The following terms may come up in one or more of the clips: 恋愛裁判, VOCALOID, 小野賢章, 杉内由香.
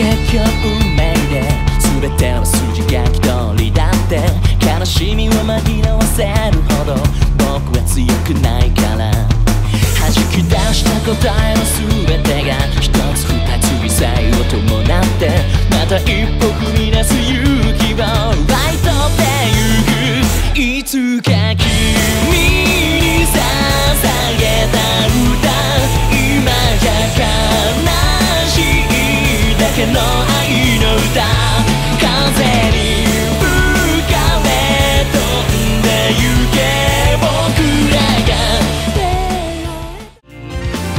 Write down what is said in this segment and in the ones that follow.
結局運命で全ては筋書き通りだって、悲しみを紛らわせるほど僕は強くないから、弾き出した答えの全てが一つ二つ微細を伴って、また一歩踏み出す勇気を奪い取ってゆく。いつか君に捧げた歌、今じゃ悲しいだけの愛の歌、風に吹かれ飛んでゆけ僕らが。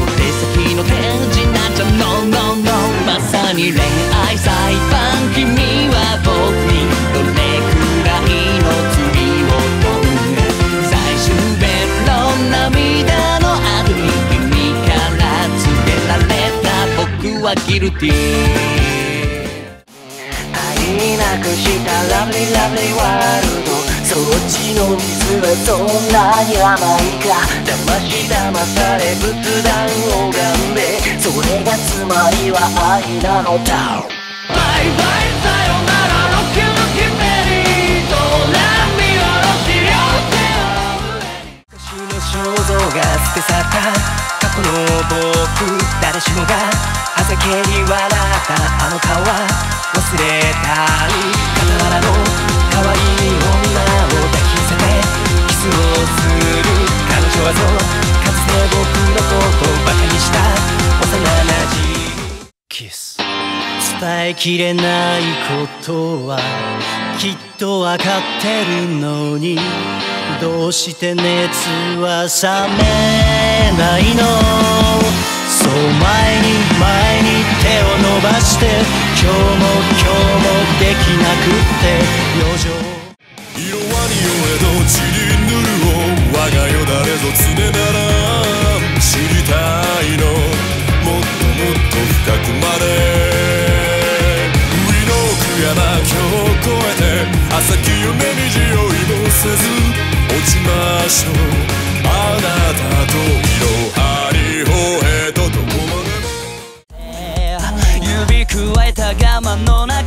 お手先の天使なんじゃ No No No、 まさに恋愛裁判、君は僕にどれくらいの罪を負う、最終弁論涙の後に君から告げられ僕はギルティー。愛なくしたラブリーラブリーワールド、そっちの水はそんなに甘いか、騙し騙され仏壇を拝んで、それがつまりは愛なのだ。バイバイさよならロッキーロッキーベリー、ドラミはロシアを手を昔の肖像が捨て去った過去の僕、誰しもがはざけに笑ったあの顔は忘れたい、傍らの可愛い女を抱きさてキスをする、彼女はそうかつて僕のことをバカにした幼馴染キス。伝えきれないことはきっと分かってるのに、どうして熱は冷めないの。そう前に前に手を伸ばして、今日も今日もできなくって余剰、色は匂えど散りぬるを我が世誰ぞ常なら知りたいの、もっともっと深くまで海の奥山今日越えて、浅き夢に匂いもせず落ちましょう、あなたと色ありほえ指くわえた我慢の中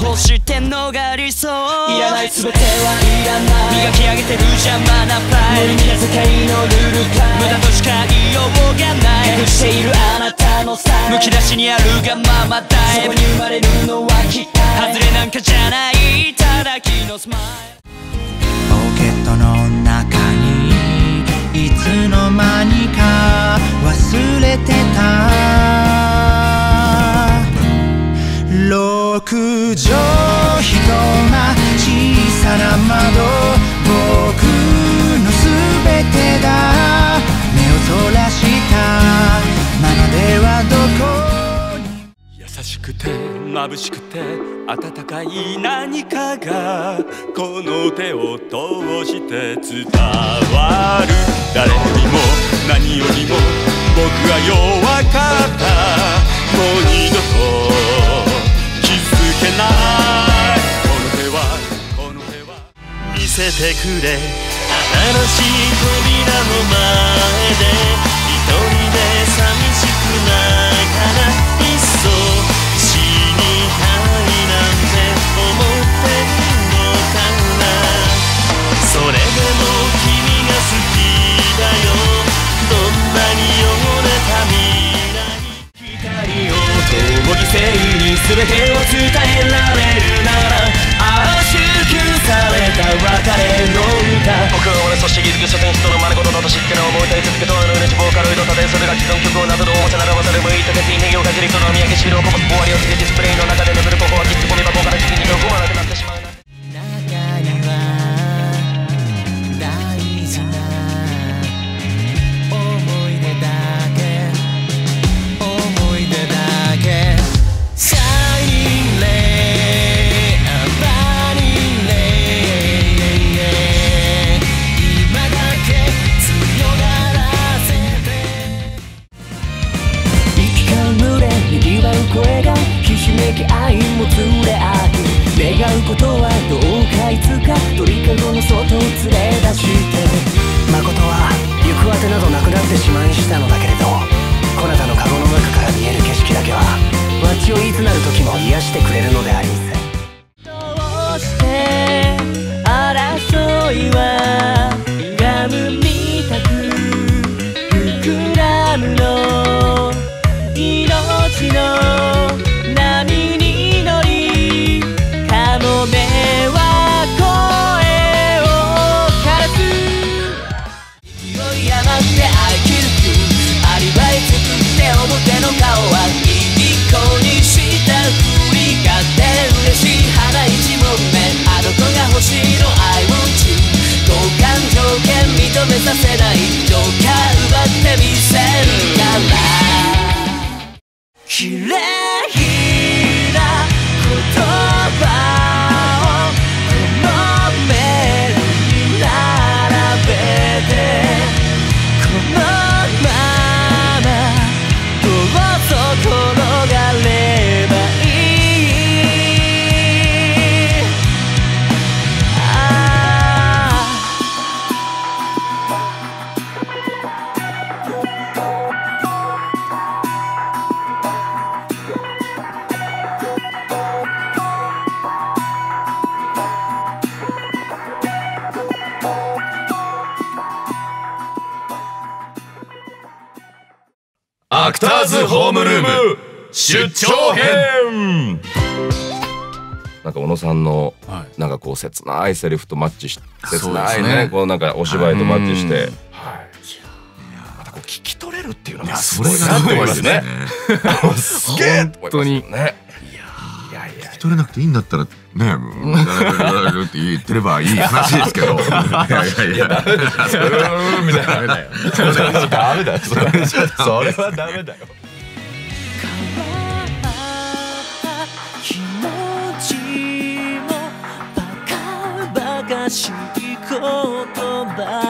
欲してんのが理想、いらない全てはいらない、磨き上げてる邪魔なパイ無理な世界のルールか、無駄としか言いようがない隠しているあなたのさむき出しにあるがままだ、そこに生まれるのは期待外れなんかじゃない、ただ君のスマイルポケットの中にいつの間にか忘れてた六畳一間小さな窓、僕のすべてが目をそらしたままではどこに、優しくて眩しくて温かい何かがこの手を通して伝わる、誰よりも何よりも僕は弱かった、もう二度とこの手はこの手は見せてくれ、新しい扉の前で一人で寂しくないからいっそ死にたいなんて思ってるのかな、それでも君が好きだよ、どんなに汚れた未来に光をとも犠牲に全てを伝えられるなら、圧縮された別れの歌、僕は俺そして気づく所詮人の真似事だと知っての思いたり続けとある嬉しいボーカロイド多伝それが既存曲をなどのおもちゃならばそれもいいーズホームルーム出張編。なんか小野さんのなんかこう切ないセリフとマッチして、切ないねこうなんかお芝居とマッチして、またこう聞き取れるっていうのがすごいなと思いますね。すげえ本当にね。聞き取れなくていいんだったらね、って言ってればいい話ですけど。いやいやダメだよ。それはダメだよ。言葉